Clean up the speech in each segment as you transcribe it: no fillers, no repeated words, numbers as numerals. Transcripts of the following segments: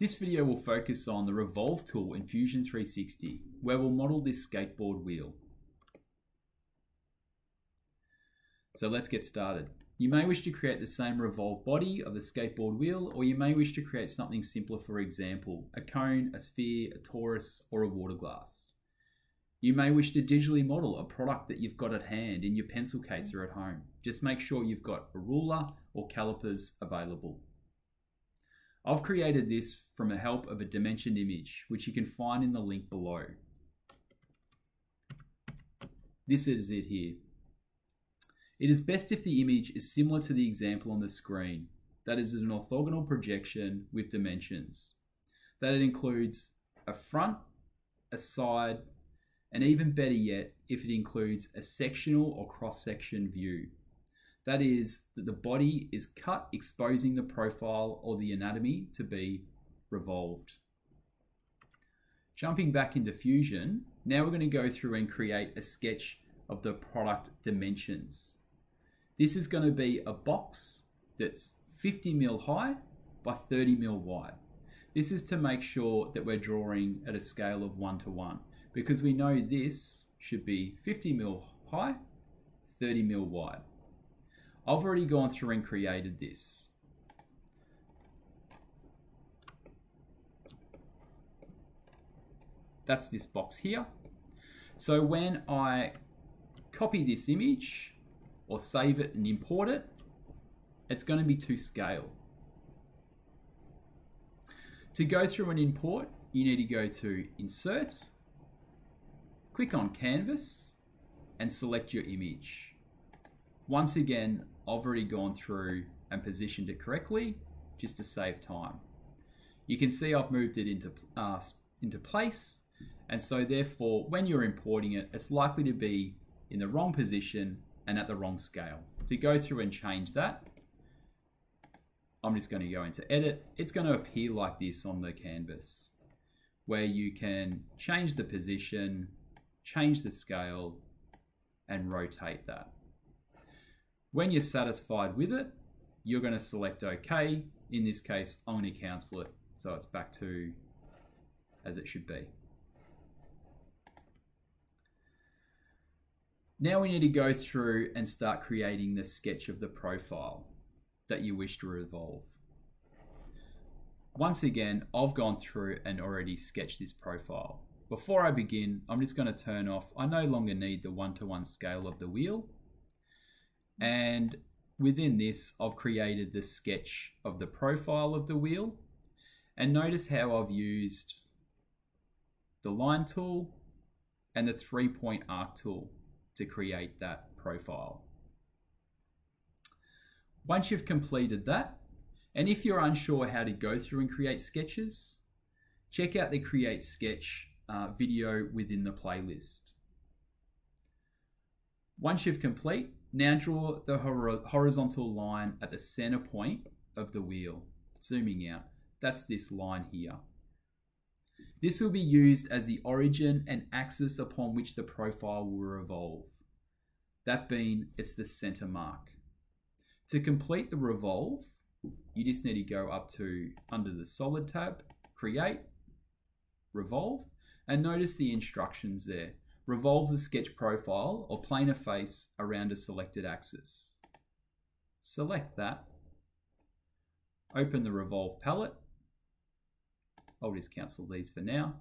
This video will focus on the Revolve tool in Fusion 360, where we'll model this skateboard wheel. So let's get started. You may wish to create the same revolve body of the skateboard wheel, or you may wish to create something simpler, for example, a cone, a sphere, a torus, or a water glass. You may wish to digitally model a product that you've got at hand in your pencil case or at home. Just make sure you've got a ruler or calipers available. I've created this from the help of a dimensioned image, which you can find in the link below. This is it here. It is best if the image is similar to the example on the screen, that is an orthogonal projection with dimensions, that it includes a front, a side, and even better yet, if it includes a sectional or cross-section view. That is, that the body is cut, exposing the profile or the anatomy to be revolved. Jumping back into Fusion, now we're going to go through and create a sketch of the product dimensions. This is going to be a box that's 50 mm high by 30 mm wide. This is to make sure that we're drawing at a scale of 1:1, because we know this should be 50 mm high, 30 mm wide. I've already gone through and created this. That's this box here. So when I copy this image or save it and import it, it's going to be to scale. To go through and import, you need to go to Insert, click on Canvas, and select your image. Once again, I've already gone through and positioned it correctly just to save time. You can see I've moved it into place, and so therefore when you're importing it, it's likely to be in the wrong position and at the wrong scale. To go through and change that, I'm just going to go into Edit. It's going to appear like this on the canvas, where you can change the position, change the scale, and rotate that. When you're satisfied with it, you're going to select OK. In this case, I'm going to cancel it, so it's back to as it should be. Now we need to go through and start creating the sketch of the profile that you wish to revolve. Once again, I've gone through and already sketched this profile. Before I begin, I'm just going to turn off. I no longer need the 1:1 scale of the wheel. And within this, I've created the sketch of the profile of the wheel. And notice how I've used the line tool and the 3-point arc tool to create that profile. Once you've completed that, and if you're unsure how to go through and create sketches, check out the Create Sketch video within the playlist. Once you've complete, now draw the horizontal line at the center point of the wheel. Zooming out, that's this line here. This will be used as the origin and axis upon which the profile will revolve. That being, it's the center mark. To complete the revolve, you just need to go up to under the Solid tab, Create, Revolve, and notice the instructions there. Revolves a sketch profile or planar face around a selected axis. Select that. Open the Revolve palette. I'll just cancel these for now.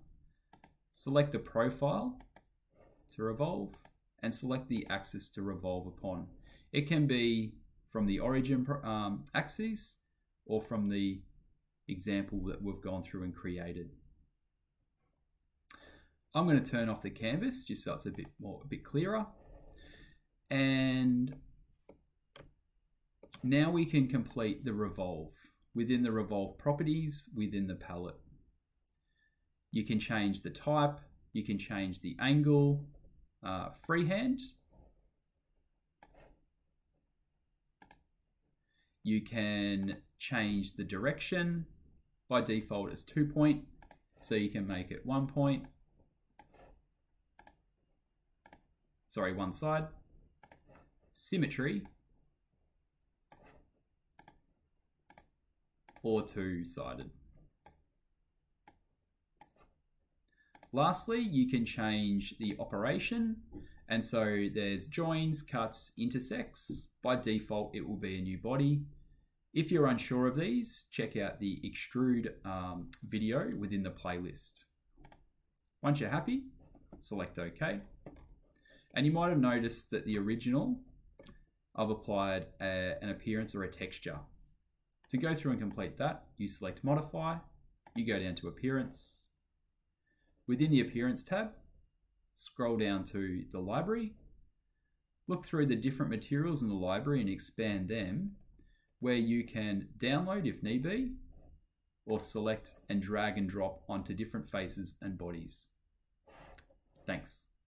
Select the profile to revolve and select the axis to revolve upon. It can be from the origin axis or from the example that we've gone through and created. I'm going to turn off the canvas just so it's a bit clearer. And now we can complete the revolve within the revolve properties within the palette. You can change the type, you can change the angle, freehand. You can change the direction. By default, it's 2-point, so you can make it 1-point. Sorry, one side. Symmetry. Or two-sided. Lastly, you can change the operation. And so there's joins, cuts, intersects. By default, it will be a new body. If you're unsure of these, check out the extrude video within the playlist. Once you're happy, select OK. And you might have noticed that the original, I've applied an appearance or a texture. To go through and complete that, you select Modify, you go down to Appearance. Within the Appearance tab, scroll down to the library, look through the different materials in the library and expand them, where you can download if need be, or select and drag and drop onto different faces and bodies. Thanks.